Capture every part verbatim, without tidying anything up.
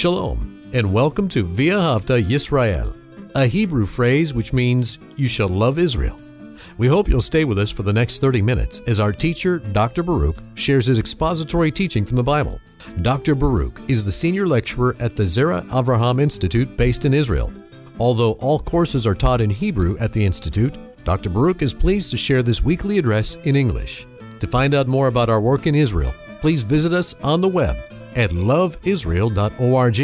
Shalom, and welcome to Via Havta Yisrael, a Hebrew phrase which means, you shall love Israel. We hope you'll stay with us for the next thirty minutes as our teacher, Doctor Baruch, shares his expository teaching from the Bible. Doctor Baruch is the senior lecturer at the Zera Avraham Institute based in Israel. Although all courses are taught in Hebrew at the Institute, Doctor Baruch is pleased to share this weekly address in English. To find out more about our work in Israel, please visit us on the web at love israel dot org.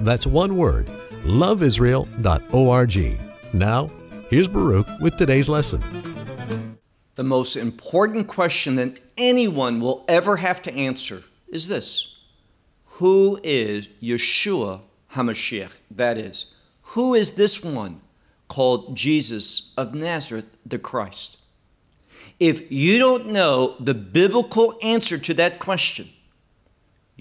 That's one word, love israel dot org. Now, here's Baruch with today's lesson. The most important question that anyone will ever have to answer is this: who is Yeshua HaMashiach? That is, who is this one called Jesus of Nazareth, the Christ? If you don't know the biblical answer to that question,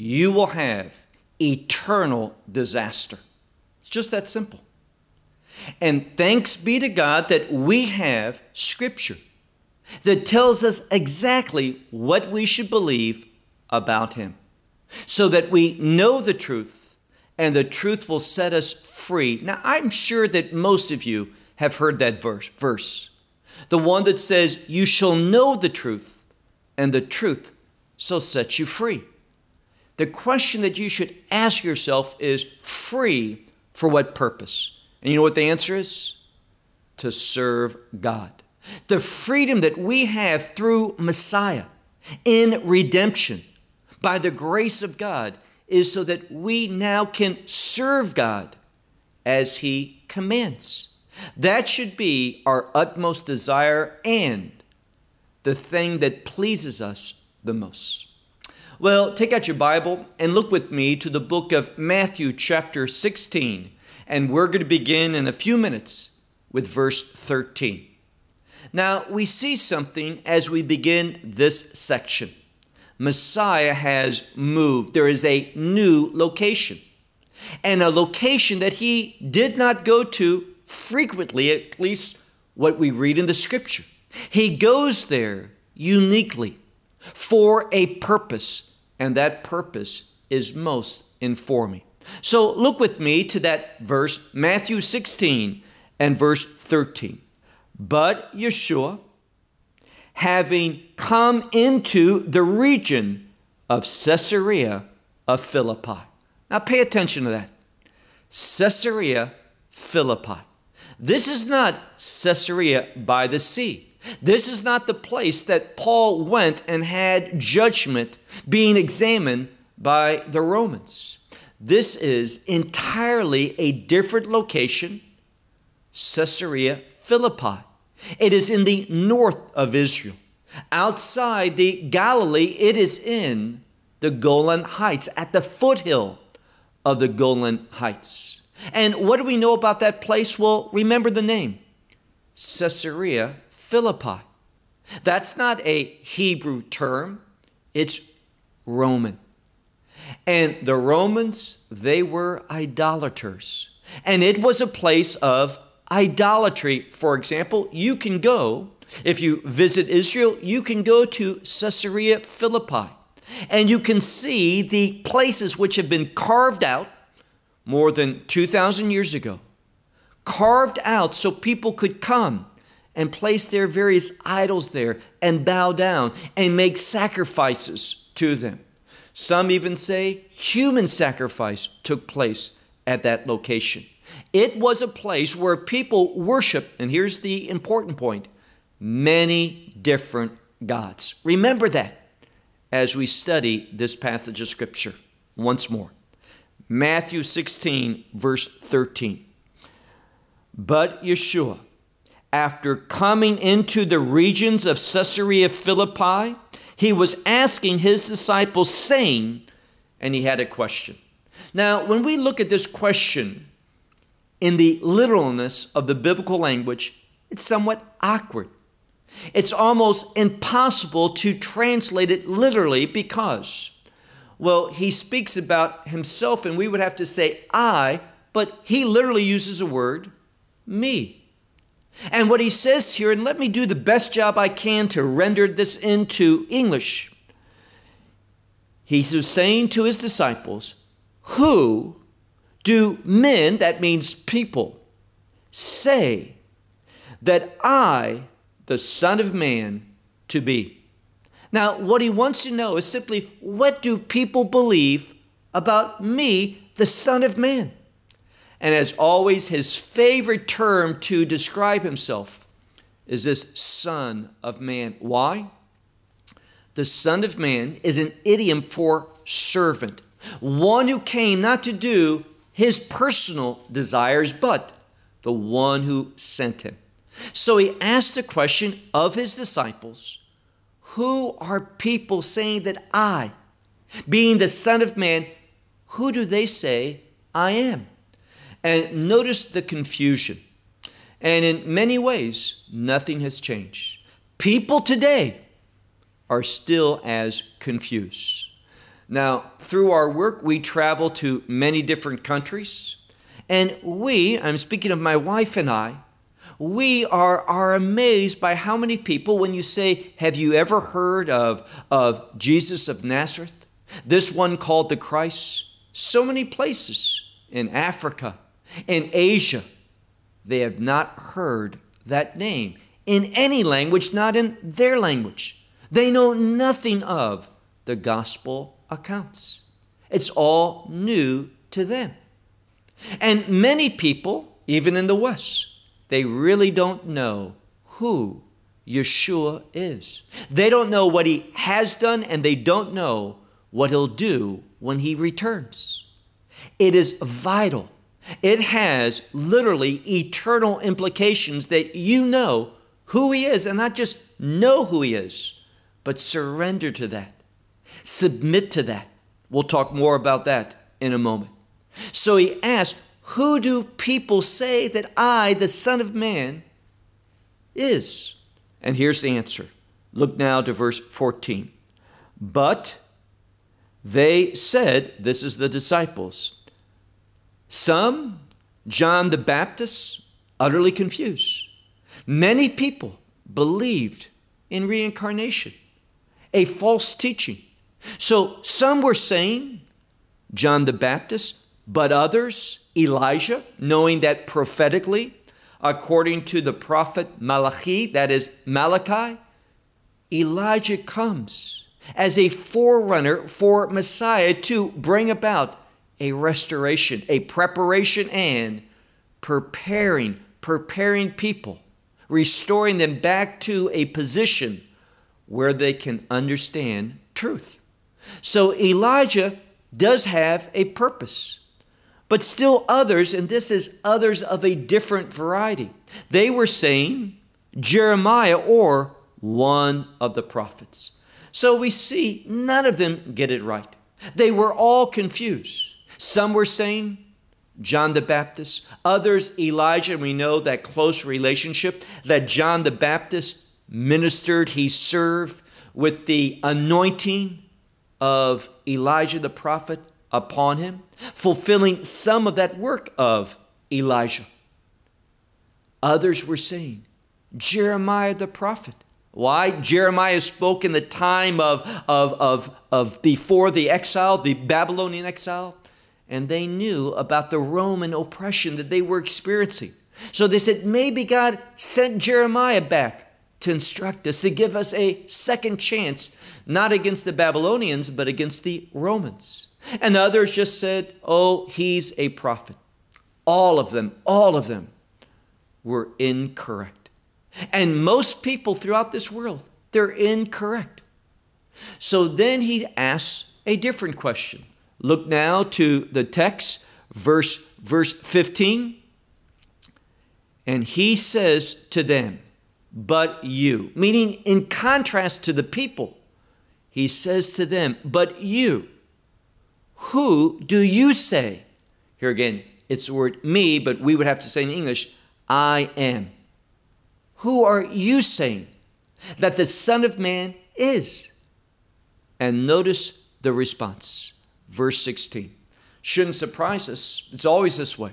you will have eternal disaster. It's just that simple. And thanks be to God that we have Scripture that tells us exactly what we should believe about Him, so that we know the truth, and the truth will set us free. Now, I'm sure that most of you have heard that verse, verse, the one that says, you shall know the truth, and the truth shall set you free. The question that you should ask yourself is, free for what purpose? And you know what the answer is? To serve God. The freedom that we have through Messiah in redemption by the grace of God is so that we now can serve God as He commands. That should be our utmost desire and the thing that pleases us the most. Well, take out your Bible and look with me to the book of Matthew chapter sixteen, and we're going to begin in a few minutes with verse thirteen. Now, we see something as we begin this section. Messiah has moved. There is a new location, and a location that He did not go to frequently, at least what we read in the Scripture. He goes there uniquely for a purpose. And that purpose is most informing. So look with me to that verse, Matthew sixteen and verse thirteen. But Yeshua, having come into the region of Caesarea of Philippi. Now pay attention to that. Caesarea Philippi. This is not Caesarea by the sea. This is not the place that Paul went and had judgment being examined by the Romans. This is entirely a different location, Caesarea Philippi. It is in the north of Israel. Outside the Galilee, it is in the Golan Heights, at the foothill of the Golan Heights. And what do we know about that place? Well, remember the name, Caesarea Philippi. Philippi. That's not a Hebrew term. It's Roman. And the Romans, they were idolaters. And it was a place of idolatry. For example, you can go, if you visit Israel, you can go to Caesarea Philippi. And you can see the places which have been carved out more than two thousand years ago. Carved out so people could come and place their various idols there and bow down and make sacrifices to them. Some even say human sacrifice took place at that location. It was a place where people worship, and here's the important point, many different gods. Remember that as we study this passage of Scripture once more. Matthew sixteen, verse thirteen. But Yeshua, after coming into the regions of Caesarea Philippi, He was asking His disciples, saying, and He had a question. Now, when we look at this question in the literalness of the biblical language, it's somewhat awkward. It's almost impossible to translate it literally because, well, He speaks about Himself, and we would have to say I, but He literally uses a word, me. And what He says here, and let me do the best job I can to render this into English. He was saying to His disciples, who do men, that means people, say that I, the Son of Man, to be? Now, what he wants to know is simply, what do people believe about me, the Son of Man? And as always, his favorite term to describe himself is this Son of Man. Why? The Son of Man is an idiom for servant, one who came not to do his personal desires, but the one who sent him. So he asked the question of his disciples, who are people saying that I, being the Son of Man, who do they say I am? And notice the confusion. And in many ways, nothing has changed. People today are still as confused. Now, through our work, we travel to many different countries. And we, I'm speaking of my wife and I, we are, are amazed by how many people, when you say, have you ever heard of, of Jesus of Nazareth? This one called the Christ. So many places in Africa, in Asia, they have not heard that name in any language, not in their language. They know nothing of the gospel accounts. It's all new to them. And many people, even in the West, they really don't know who Yeshua is. They don't know what he has done, and they don't know what he'll do when he returns. It is vital. It has literally eternal implications that you know who he is, and not just know who he is, but surrender to that. Submit to that. We'll talk more about that in a moment. So he asked, who do people say that I, the Son of Man, is? And here's the answer. Look now to verse fourteen. But they said, this is the disciples, some, John the Baptist, utterly confused. Many people believed in reincarnation, a false teaching. So some were saying John the Baptist, but others Elijah, knowing that prophetically, according to the prophet Malachi, that is Malachi, Elijah comes as a forerunner for Messiah to bring about a restoration, a preparation, and preparing, preparing people, restoring them back to a position where they can understand truth. So Elijah does have a purpose. But still others, and this is others of a different variety, they were saying Jeremiah or one of the prophets. So we see none of them get it right. They were all confused. Some were saying John the Baptist, others Elijah, and we know that close relationship that John the Baptist ministered, he served with the anointing of Elijah the prophet upon him, fulfilling some of that work of Elijah. Others were saying, Jeremiah the prophet. Why? Jeremiah spoke in the time of, of, of, of before the exile, the Babylonian exile, and they knew about the Roman oppression that they were experiencing. So they said, maybe God sent Jeremiah back to instruct us, to give us a second chance, not against the Babylonians, but against the Romans. And others just said, oh, he's a prophet. All of them, all of them were incorrect. And most people throughout this world, they're incorrect. So then he asks a different question. Look now to the text, verse, verse fifteen. And he says to them, but you, meaning in contrast to the people, he says to them, but you, who do you say? Here again, it's the word me, but we would have to say in English, I am. Who are you saying that the Son of Man is? And notice the response, verse sixteen. Shouldn't surprise us. It's always this way.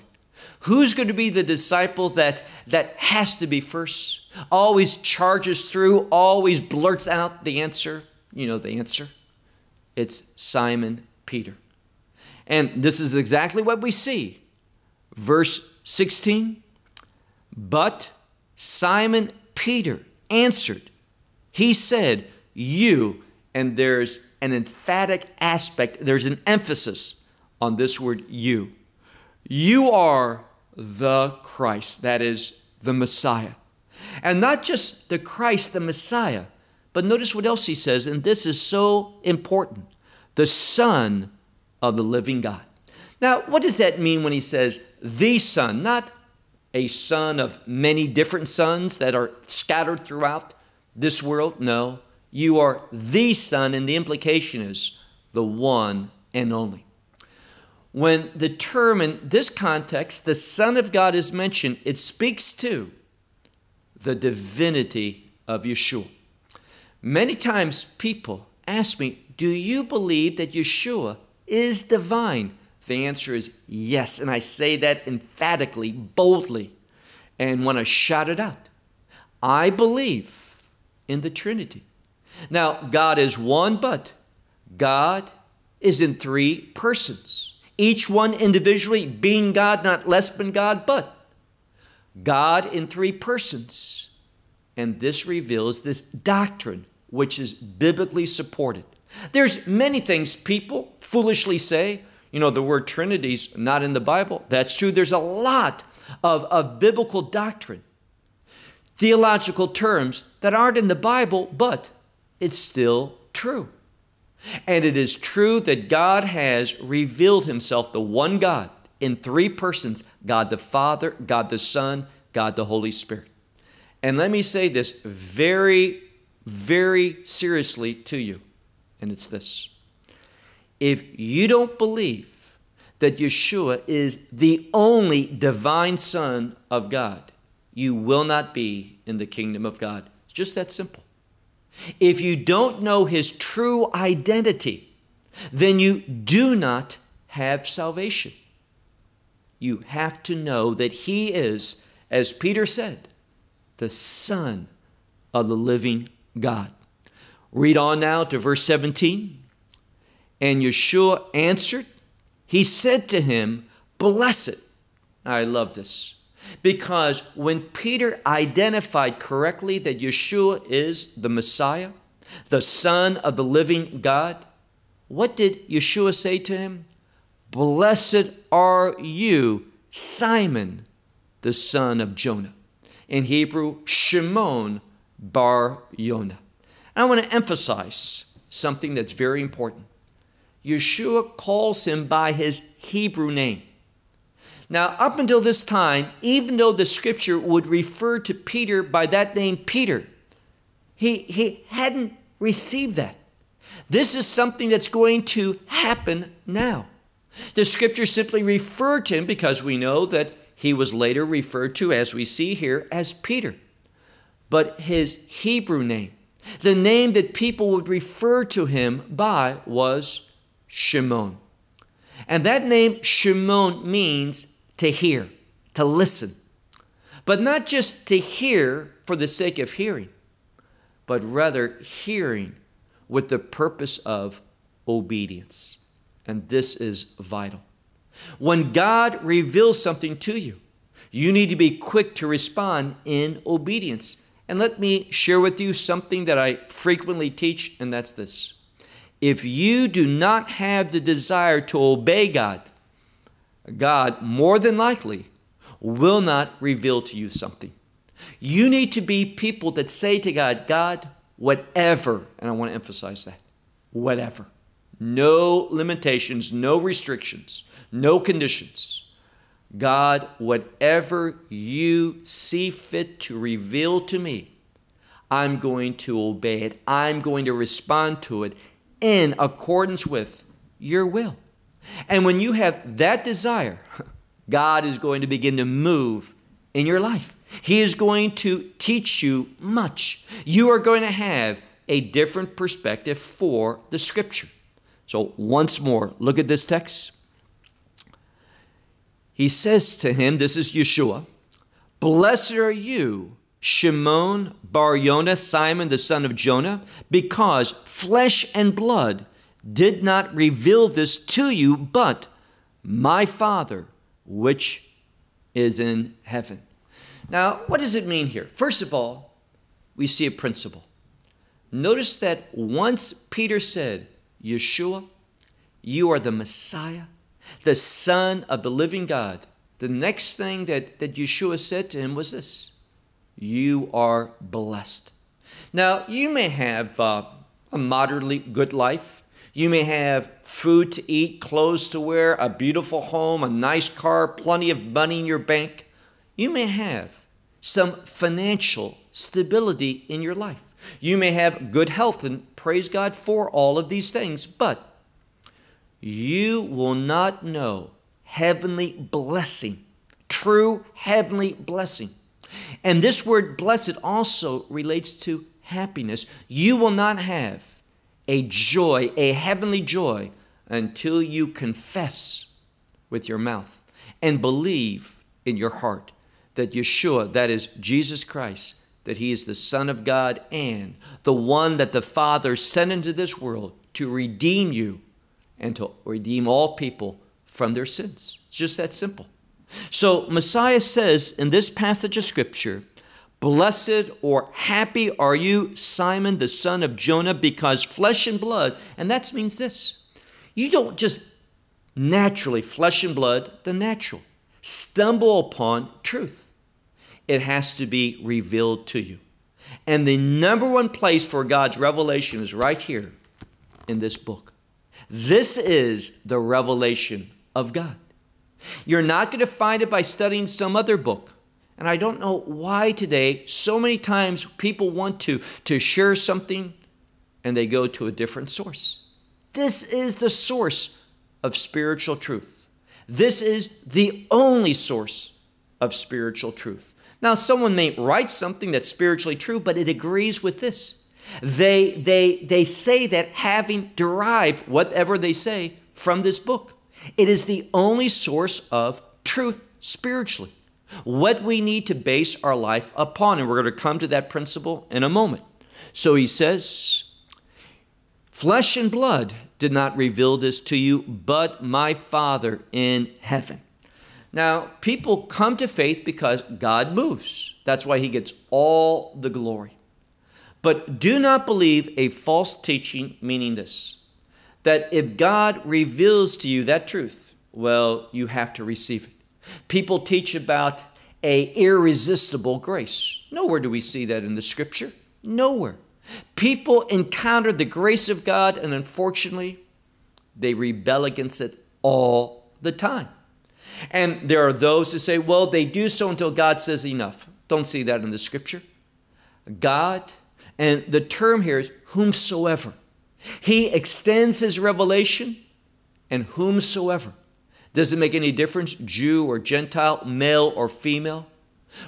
Who's going to be the disciple that, that has to be first? Always charges through, always blurts out the answer. You know the answer. It's Simon Peter. And this is exactly what we see. Verse sixteen, but Simon Peter answered. He said, you, and there's an emphatic aspect, there's an emphasis on this word you. You are the Christ, that is, the Messiah. And not just the Christ, the Messiah, but notice what else he says, and this is so important, the Son of the living God. Now, what does that mean when he says the Son, not a son of many different sons that are scattered throughout this world? No, you are the Son, and the implication is the one and only. When the term in this context, the Son of God, is mentioned, it speaks to the divinity of Yeshua. Many times people ask me, do you believe that Yeshua is divine? The answer is yes, and I say that emphatically, boldly, and want to shout it out. I believe in the Trinity. Now, God is one, but God is in three persons, each one individually being God, not less than God, but God in three persons. And this reveals this doctrine, which is biblically supported. There's many things people foolishly say. You know, the word Trinity's not in the Bible. That's true. There's a lot of, of biblical doctrine, theological terms that aren't in the Bible, but it's still true. And it is true that God has revealed himself, the one God, in three persons, God the Father, God the Son, God the Holy Spirit. And let me say this very, very seriously to you, and it's this. If you don't believe that Yeshua is the only divine Son of God, you will not be in the kingdom of God. It's just that simple. If you don't know his true identity, then you do not have salvation. You have to know that he is, as Peter said, the Son of the living God. Read on now to verse seventeen. And Yeshua answered, he said to him, blessed. I love this, because when Peter identified correctly that Yeshua is the Messiah, the Son of the living God, what did Yeshua say to him? Blessed are you, Simon, the son of Jonah. In Hebrew, Shimon bar Yona. I want to emphasize something that's very important. Yeshua calls him by his Hebrew name. Now, up until this time, even though the scripture would refer to Peter by that name, Peter, he, he hadn't received that. This is something that's going to happen now. The scripture simply referred to him because we know that he was later referred to, as we see here, as Peter. But his Hebrew name, the name that people would refer to him by, was Peter. Shimon. And that name Shimon means to hear, to listen. But not just to hear for the sake of hearing, but rather hearing with the purpose of obedience. And this is vital. When God reveals something to you, you need to be quick to respond in obedience. And let me share with you something that I frequently teach, and that's this. If you do not have the desire to obey God, God more than likely will not reveal to you something. You need to be people that say to God, God, whatever, and I want to emphasize that, whatever. No limitations, no restrictions, no conditions. God, whatever you see fit to reveal to me, I'm going to obey it. I'm going to respond to it in accordance with your will. And when you have that desire, God is going to begin to move in your life. He is going to teach you much. You are going to have a different perspective for the scripture. So once more, look at this text. He says to him, this is Yeshua, blessed are you, Shimon bar Yona, Simon the son of Jonah, because flesh and blood did not reveal this to you, but my Father which is in heaven. Now, what does it mean here? First of all, we see a principle. Notice that once Peter said, Yeshua, you are the Messiah, the Son of the living God, the next thing that, that Yeshua said to him was this, you are blessed. Now, you may have uh, a moderately good life. You may have food to eat, clothes to wear, a beautiful home, a nice car, plenty of money in your bank. You may have some financial stability in your life. You may have good health, and praise God for all of these things, but you will not know heavenly blessing, true heavenly blessing. And this word blessed also relates to happiness. You will not have a joy, a heavenly joy, until you confess with your mouth and believe in your heart that Yeshua, that is Jesus Christ, that he is the Son of God and the one that the Father sent into this world to redeem you and to redeem all people from their sins. It's just that simple. So Messiah says in this passage of Scripture, blessed or happy are you, Simon, the son of Jonah, because flesh and blood, and that means this, you don't just naturally, flesh and blood, the natural, stumble upon truth. It has to be revealed to you. And the number one place for God's revelation is right here in this book. This is the revelation of God. You're not going to find it by studying some other book. And I don't know why today so many times people want to, to share something and they go to a different source. This is the source of spiritual truth. This is the only source of spiritual truth. Now, someone may write something that's spiritually true, but it agrees with this. They, they, they say that having derived whatever they say from this book, it is the only source of truth spiritually, what we need to base our life upon. And we're going to come to that principle in a moment. So he says, flesh and blood did not reveal this to you, but my Father in heaven. Now, people come to faith because God moves. That's why he gets all the glory. But do not believe a false teaching, meaning this, that if God reveals to you that truth, well, you have to receive it. People teach about an irresistible grace. Nowhere do we see that in the Scripture. Nowhere. People encounter the grace of God, and unfortunately, they rebel against it all the time. And there are those who say, well, they do so until God says enough. Don't see that in the Scripture. God, and the term here is whomsoever. He extends his revelation, and whomsoever. Doesn't make any difference, Jew or Gentile, male or female,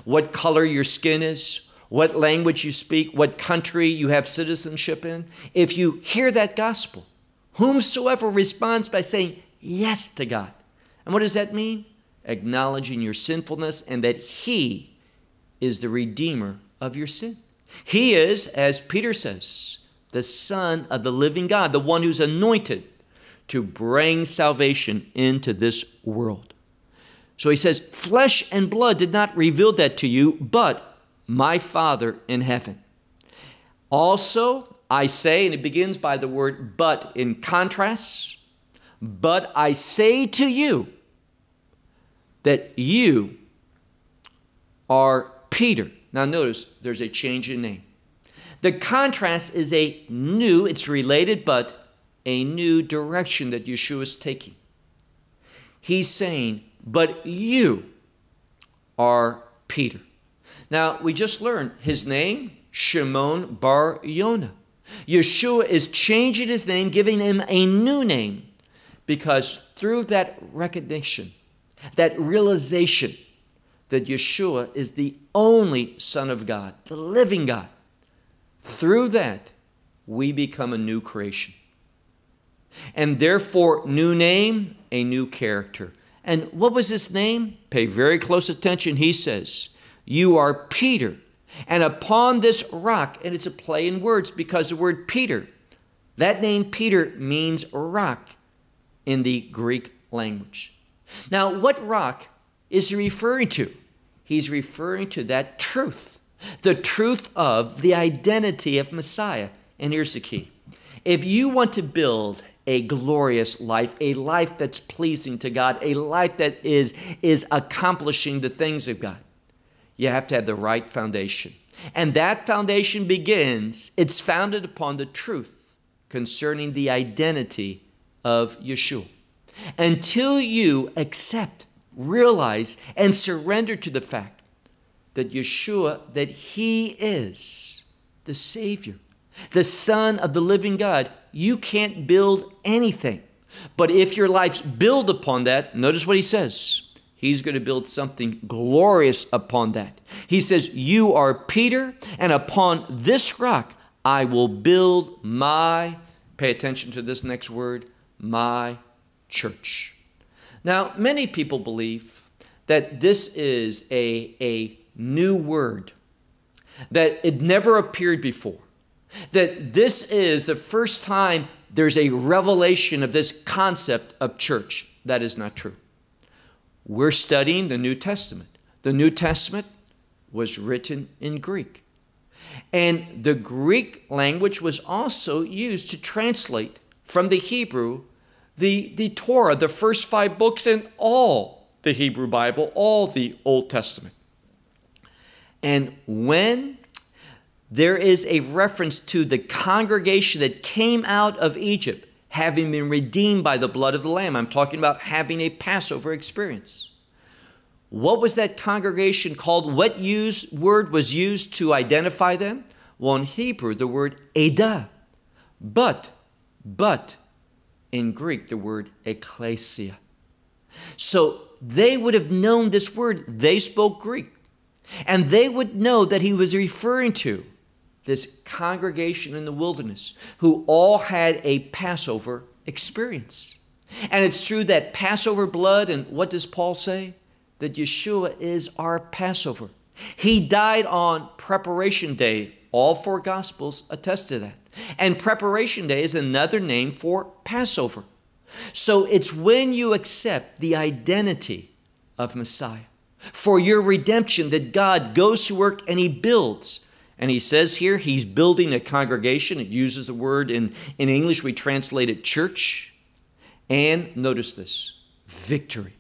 what color your skin is, what language you speak, what country you have citizenship in. If you hear that gospel, whomsoever responds by saying yes to God. And what does that mean? Acknowledging your sinfulness and that he is the redeemer of your sin. He is, as Peter says, the Son of the living God, the one who's anointed to bring salvation into this world. So he says, flesh and blood did not reveal that to you, but my Father in heaven. Also, I say, and it begins by the word but in contrast, but I say to you, that you are Peter. Now notice, there's a change in name. The contrast is a new, it's related, but a new direction that Yeshua is taking. He's saying, but you are Peter. Now, we just learned his name, Shimon bar Yona. Yeshua is changing his name, giving him a new name, because through that recognition, that realization that Yeshua is the only Son of God, the living God, through that, we become a new creation. And therefore, new name, a new character. And what was his name? Pay very close attention. He says, you are Peter, and upon this rock, and it's a play in words because the word Peter, that name Peter means rock in the Greek language. Now, what rock is he referring to? He's referring to that truth, the truth of the identity of Messiah. And here's the key. If you want to build a glorious life, a life that's pleasing to God, a life that is, is accomplishing the things of God, you have to have the right foundation. And that foundation begins, it's founded upon the truth concerning the identity of Yeshua. Until you accept, realize, and surrender to the fact that Yeshua, that he is the Savior, the Son of the living God, you can't build anything. But if your life's built upon that, notice what he says. He's going to build something glorious upon that. He says, you are Peter, and upon this rock I will build my, pay attention to this next word, my church. Now, many people believe that this is a, a new word, that it never appeared before, that this is the first time there's a revelation of this concept of church. That is not true. We're studying the New Testament. The New Testament was written in Greek. And the Greek language was also used to translate from the Hebrew the, the Torah, the first five books, and all the Hebrew Bible, all the Old Testament. And when there is a reference to the congregation that came out of Egypt, having been redeemed by the blood of the Lamb. I'm talking about having a Passover experience. What was that congregation called? What use, word was used to identify them? Well, in Hebrew, the word edah. But, but, in Greek, the word ekklesia. So they would have known this word. They spoke Greek. And they would know that he was referring to this congregation in the wilderness who all had a Passover experience. And it's through that Passover blood, and what does Paul say? That Yeshua is our Passover. He died on Preparation Day. All four Gospels attest to that. And Preparation Day is another name for Passover. So it's when you accept the identity of Messiah for your redemption that God goes to work and he builds. And he says here, he's building a congregation. It uses the word in, in English, we translate it church. And notice this, victory.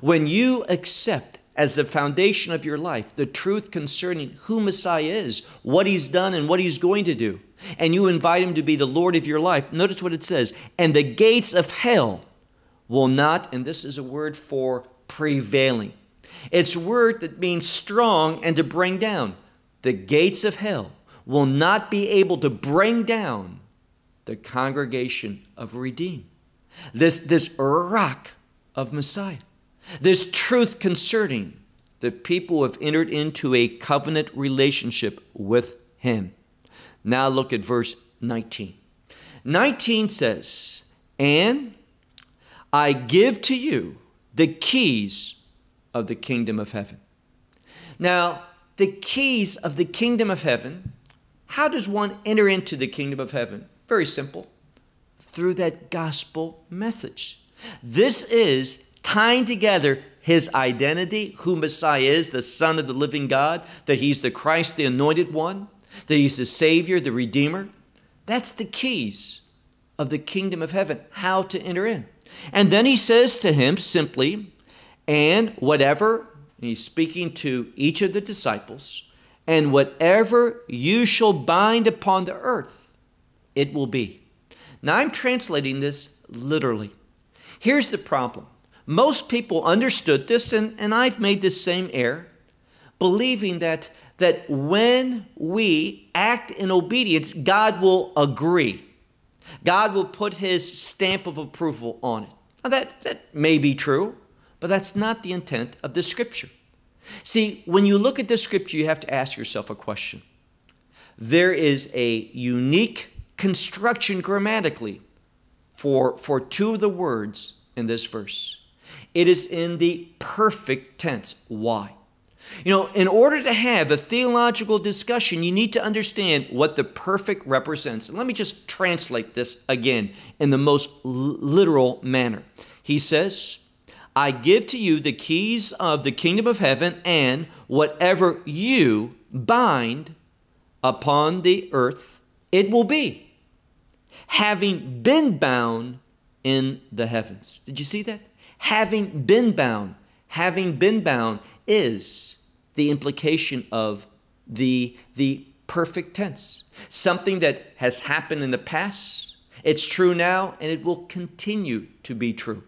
When you accept as the foundation of your life the truth concerning who Messiah is, what he's done and what he's going to do, and you invite him to be the Lord of your life, notice what it says, and the gates of hell will not, and this is a word for prevailing. It's a word that means strong and to bring down. The gates of hell will not be able to bring down the congregation of redeemed. This, this rock of Messiah, this truth concerning the people who have entered into a covenant relationship with him. Now look at verse nineteen. nineteen says, and I give to you the keys of the kingdom of heaven. Now, the keys of the kingdom of heaven. How does one enter into the kingdom of heaven? Very simple. Through that gospel message. This is tying together his identity, who Messiah is, the Son of the living God, that he's the Christ, the anointed one, that he's the Savior, the Redeemer. That's the keys of the kingdom of heaven, how to enter in. And then he says to him simply, and whatever, and he's speaking to each of the disciples, and whatever you shall bind upon the earth, it will be. Now, I'm translating this literally. Here's the problem. Most people understood this, and, and I've made this same error, believing that, that when we act in obedience, God will agree. God will put his stamp of approval on it. Now, that, that may be true. But that's not the intent of the scripture. See, when you look at the scripture, you have to ask yourself a question. There is a unique construction grammatically for, for two of the words in this verse. It is in the perfect tense. Why? You know, in order to have a theological discussion, you need to understand what the perfect represents. And let me just translate this again in the most literal manner. He says, I give to you the keys of the kingdom of heaven, and whatever you bind upon the earth, it will be, having been bound in the heavens. Did you see that? Having been bound, having been bound is the implication of the, the perfect tense. Something that has happened in the past, it's true now, and it will continue to be true.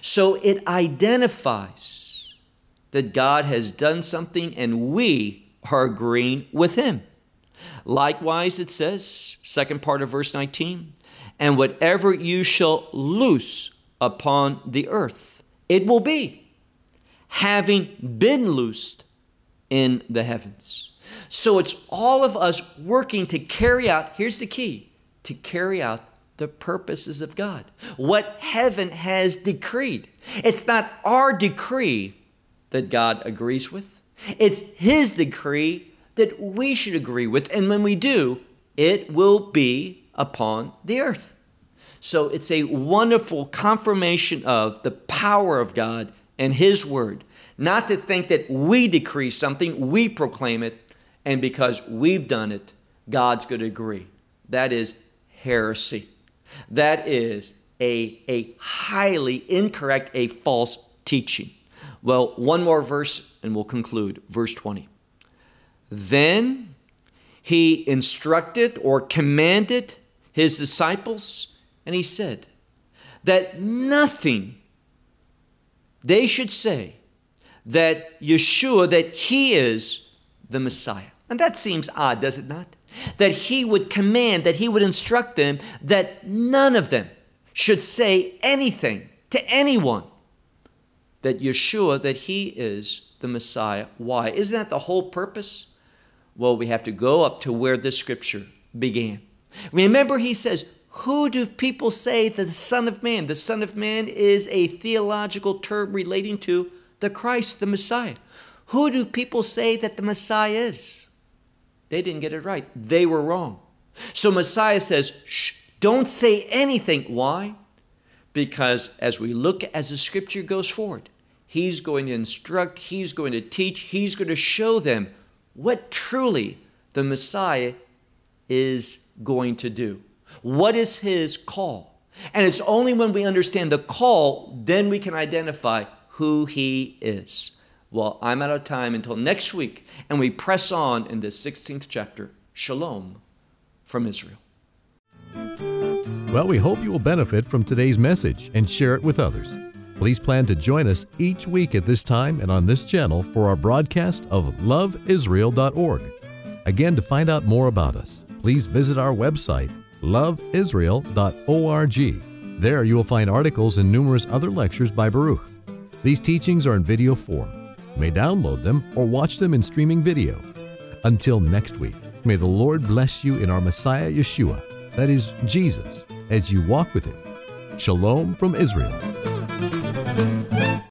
So it identifies that God has done something and we are agreeing with him. Likewise, it says, second part of verse nineteen, and whatever you shall loose upon the earth, it will be, having been loosed in the heavens. So it's all of us working to carry out, here's the key, to carry out the purposes of God, what heaven has decreed. It's not our decree that God agrees with. It's his decree that we should agree with. And when we do, it will be upon the earth. So it's a wonderful confirmation of the power of God and his word. Not to think that we decree something, we proclaim it, and because we've done it, God's going to agree. That is heresy. That is a, a highly incorrect, a false teaching. Well, one more verse and we'll conclude. Verse twenty. Then he instructed or commanded his disciples, and he said that nothing they should say that Yeshua, that he is the Messiah. And that seems odd, does it not? That he would command, that he would instruct them, that none of them should say anything to anyone that Yeshua, that he is the Messiah. Why? Isn't that the whole purpose? Well, we have to go up to where this scripture began. Remember, he says, who do people say the Son of Man? The Son of Man is a theological term relating to the Christ, the Messiah. Who do people say that the Messiah is? They didn't get it right. They were wrong. So Messiah says, shh, don't say anything. Why? Because as we look, as the scripture goes forward, he's going to instruct, he's going to teach, he's going to show them what truly the Messiah is going to do. What is his call? And it's only when we understand the call, then we can identify who he is. Well, I'm out of time until next week, and we press on in the sixteenth chapter. Shalom from Israel. Well, we hope you will benefit from today's message and share it with others. Please plan to join us each week at this time and on this channel for our broadcast of Love Israel dot org. Again, to find out more about us, please visit our website, Love Israel dot org. There you will find articles and numerous other lectures by Baruch. These teachings are in video form. You may download them or watch them in streaming video. Until next week, may the Lord bless you in our Messiah Yeshua, that is Jesus, as you walk with him. Shalom from Israel.